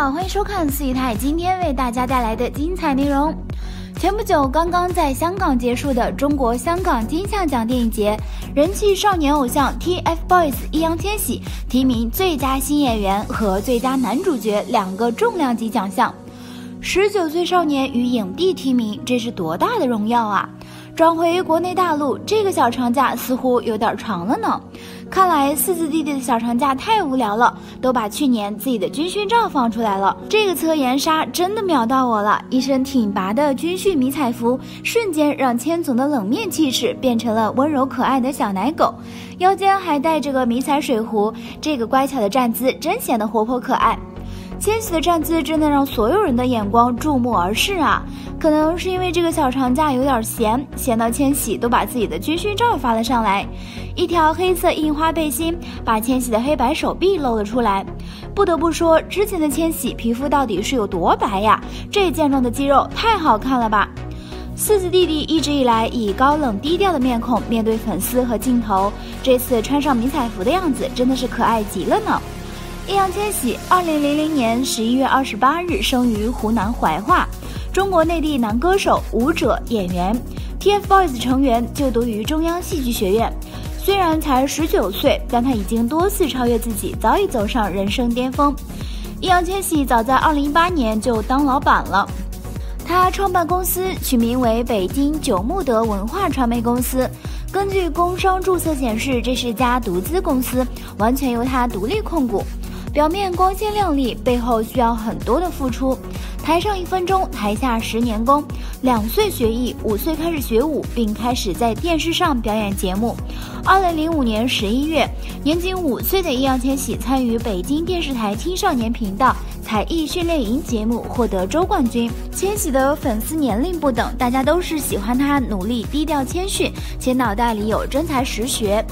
好，欢迎收看四姨太今天为大家带来的精彩内容。前不久刚刚在香港结束的中国香港金像奖电影节，人气少年偶像 TFBOYS 易烊千玺提名最佳新演员和最佳男主角两个重量级奖项。19岁少年与影帝提名，这是多大的荣耀啊！转回国内大陆，这个小长假似乎有点长了呢。看来四字弟弟的小长假太无聊了，都把去年自己的军训照放出来了。这个侧颜杀真的秒到我了，一身挺拔的军训迷彩服，瞬间让千总的冷面气势变成了温柔可爱的小奶狗，腰间还带着个迷彩水壶，这个乖巧的站姿真显得活泼可爱。千玺的站姿真的让所有人的眼光注目而视啊！可能是因为这个小长假有点闲到千玺都把自己的军训照发了上来，一条黑色印花背心把千玺的黑白手臂露了出来。不得不说，之前的千玺皮肤到底是有多白呀？这健壮的肌肉太好看了吧！四字弟弟一直以来以高冷低调的面孔面对粉丝和镜头，这次穿上迷彩服的样子真的是可爱极了呢。易烊千玺2000年11月28日生于湖南怀化，中国内地男歌手、舞者、演员。TFBOYS 成员，就读于中央戏剧学院。虽然才19岁，但他已经多次超越自己，早已走上人生巅峰。易烊千玺早在2018年就当老板了。他创办公司取名为北京九慕德文化传媒公司。根据工商注册显示，这是家独资公司，完全由他独立控股。表面光鲜亮丽，背后需要很多的付出。台上1分钟，台下10年功。2岁学艺，5岁开始学舞，并开始在电视上表演节目。2005年11月，年仅5岁的易烊千玺参与北京电视台青少年频道才艺训练营节目，获得周冠军。千玺的粉丝年龄不等，大家都是喜欢他努力、低调、谦逊，且脑袋里有真才实学，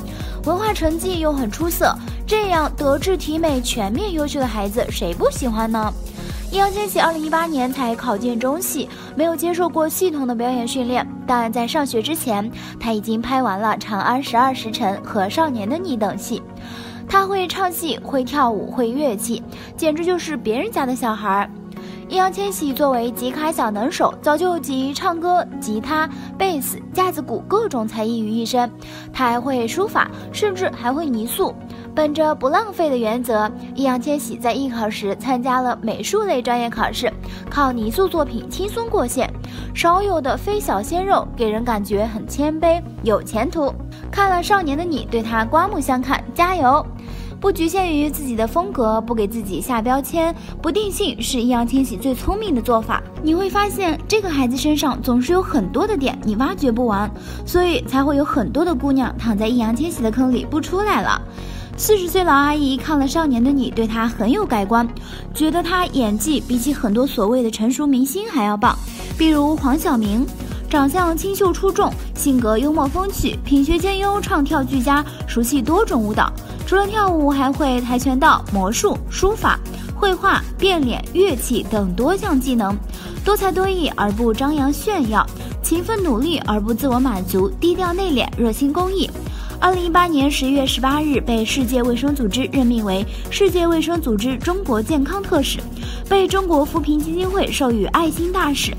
文化成绩又很出色。这样德智体美全面优秀的孩子，谁不喜欢呢？易烊千玺2018年才考进中戏，没有接受过系统的表演训练，但在上学之前，他已经拍完了《长安12时辰》和《少年的你》等戏。他会唱戏，会跳舞，会乐器，简直就是别人家的小孩。易烊千玺作为吉他小能手，早就集唱歌、吉他、贝斯、架子鼓各种才艺于一身。他还会书法，甚至还会泥塑。本着不浪费的原则，易烊千玺在艺考时参加了美术类专业考试，靠泥塑作品轻松过线。少有的非小鲜肉，给人感觉很谦卑，有前途。看了《少年的你》，对他刮目相看，加油！不局限于自己的风格，不给自己下标签，不定性，是易烊千玺最聪明的做法。你会发现，这个孩子身上总是有很多的点，你挖掘不完，所以才会有很多的姑娘躺在易烊千玺的坑里不出来了。40岁老阿姨看了《少年的你》，对他很有改观，觉得他演技比起很多所谓的成熟明星还要棒，比如黄晓明。长相清秀出众，性格幽默风趣，品学兼优，唱跳俱佳，熟悉多种舞蹈。除了跳舞，还会跆拳道、魔术、书法、绘画、变脸、乐器等多项技能。多才多艺而不张扬炫耀，勤奋努力而不自我满足，低调内敛，热心公益。2018年11月18日被世界卫生组织任命为世界卫生组织中国健康特使，被中国扶贫基金会授予爱心大使。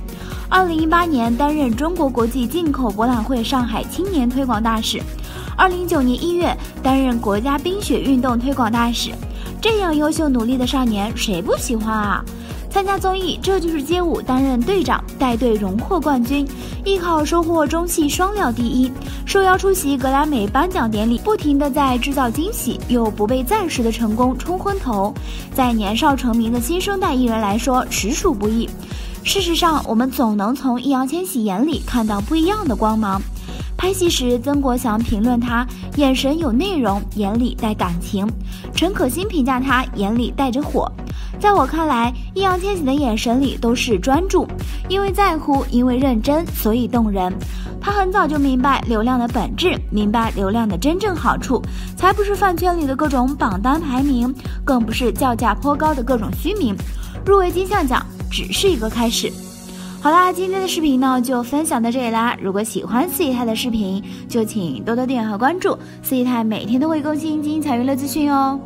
2018年担任中国国际进口博览会上海青年推广大使，2019年1月担任国家冰雪运动推广大使。这样优秀努力的少年，谁不喜欢啊？参加综艺《这就是街舞》担任队长，带队荣获冠军。艺考收获中戏双料第一，受邀出席格莱美颁奖典礼，不停地在制造惊喜又不被赞时的成功冲昏头，在年少成名的新生代艺人来说，实属不易。事实上，我们总能从易烊千玺眼里看到不一样的光芒。拍戏时，曾国祥评论他眼神有内容，眼里带感情；陈可辛评价他眼里带着火。在我看来，易烊千玺的眼神里都是专注，因为在乎，因为认真，所以动人。他很早就明白流量的本质，明白流量的真正好处，才不是饭圈里的各种榜单排名，更不是叫价颇高的各种虚名。入围金像奖只是一个开始。好啦，今天的视频呢就分享到这里啦。如果喜欢四姨太的视频，就请多多订阅和关注。四姨太每天都会更新精彩娱乐资讯哦。